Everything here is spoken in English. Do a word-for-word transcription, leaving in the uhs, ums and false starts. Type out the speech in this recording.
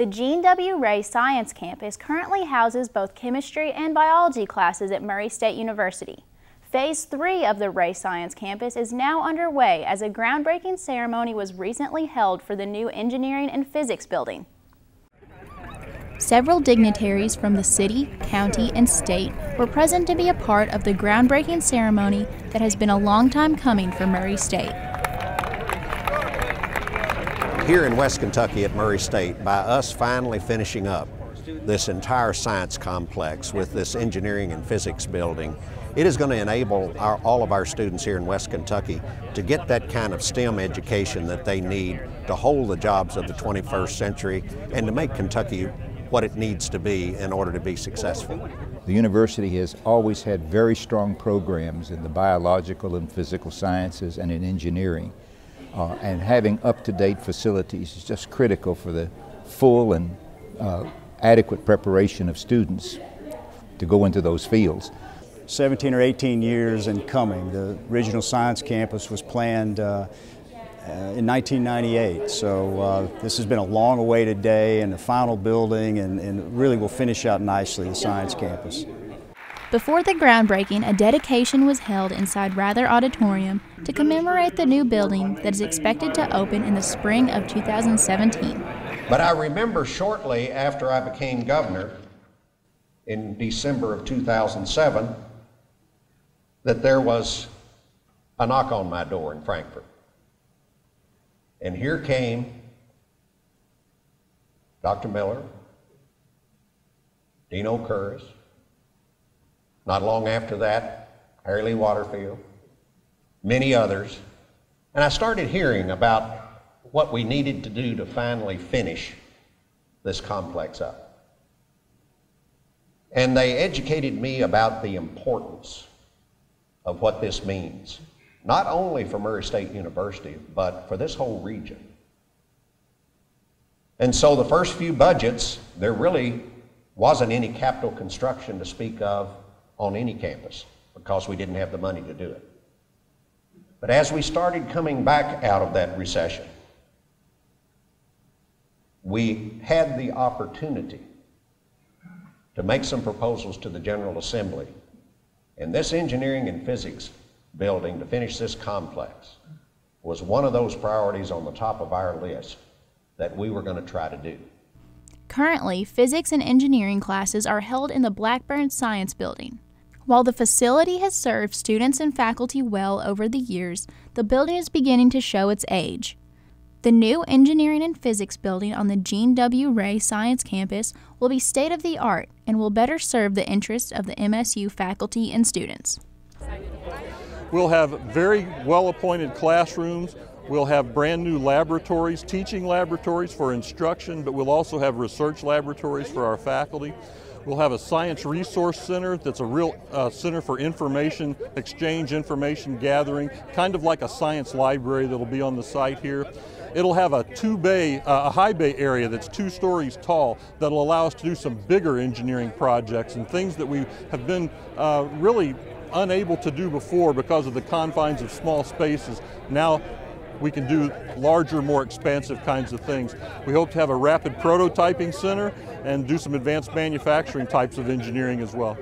The Gene W. Ray Science Campus currently houses both chemistry and biology classes at Murray State University. Phase three of the Ray Science Campus is now underway as a groundbreaking ceremony was recently held for the new Engineering and Physics Building. Several dignitaries from the city, county, and state were present to be a part of the groundbreaking ceremony that has been a long time coming for Murray State. Here in West Kentucky at Murray State, by us finally finishing up this entire science complex with this engineering and physics building, it is going to enable our, all of our students here in West Kentucky to get that kind of STEM education that they need to hold the jobs of the twenty-first century and to make Kentucky what it needs to be in order to be successful. The university has always had very strong programs in the biological and physical sciences and in engineering, uh, and having up-to-date facilities is just critical for the full and uh, adequate preparation of students to go into those fields. seventeen or eighteen years in coming. The original science campus was planned uh, in nineteen ninety-eight, so uh, this has been a long awaited day, and the final building and, and really will finish out nicely the science campus. Before the groundbreaking, a dedication was held inside Ryther Auditorium to commemorate the new building that is expected to open in the spring of two thousand seventeen. But I remember shortly after I became governor in December of two thousand seven that there was a knock on my door in Frankfort. And here came Doctor Miller, Dean O'Curris. Not long after that, Harry Lee Waterfield, many others. And I started hearing about what we needed to do to finally finish this complex up. And they educated me about the importance of what this means, not only for Murray State University, but for this whole region. And so the first few budgets, there really wasn't any capital construction to speak of on any campus because we didn't have the money to do it. But as we started coming back out of that recession, we had the opportunity to make some proposals to the General Assembly. And this engineering and physics building to finish this complex was one of those priorities on the top of our list that we were going to try to do. Currently, physics and engineering classes are held in the Blackburn Science Building. While the facility has served students and faculty well over the years, the building is beginning to show its age. The new Engineering and Physics Building on the Gene W. Ray Science Campus will be state-of-the-art and will better serve the interests of the M S U faculty and students. We'll have very well-appointed classrooms. We'll have brand new laboratories, teaching laboratories for instruction, but we'll also have research laboratories for our faculty. We'll have a science resource center that's a real uh, center for information exchange, information gathering, kind of like a science library that'll be on the site here. It'll have a two bay, uh, a high bay area that's two stories tall that'll allow us to do some bigger engineering projects and things that we have been uh, really unable to do before because of the confines of small spaces. Now we can do larger, more expansive kinds of things. We hope to have a rapid prototyping center and do some advanced manufacturing types of engineering as well.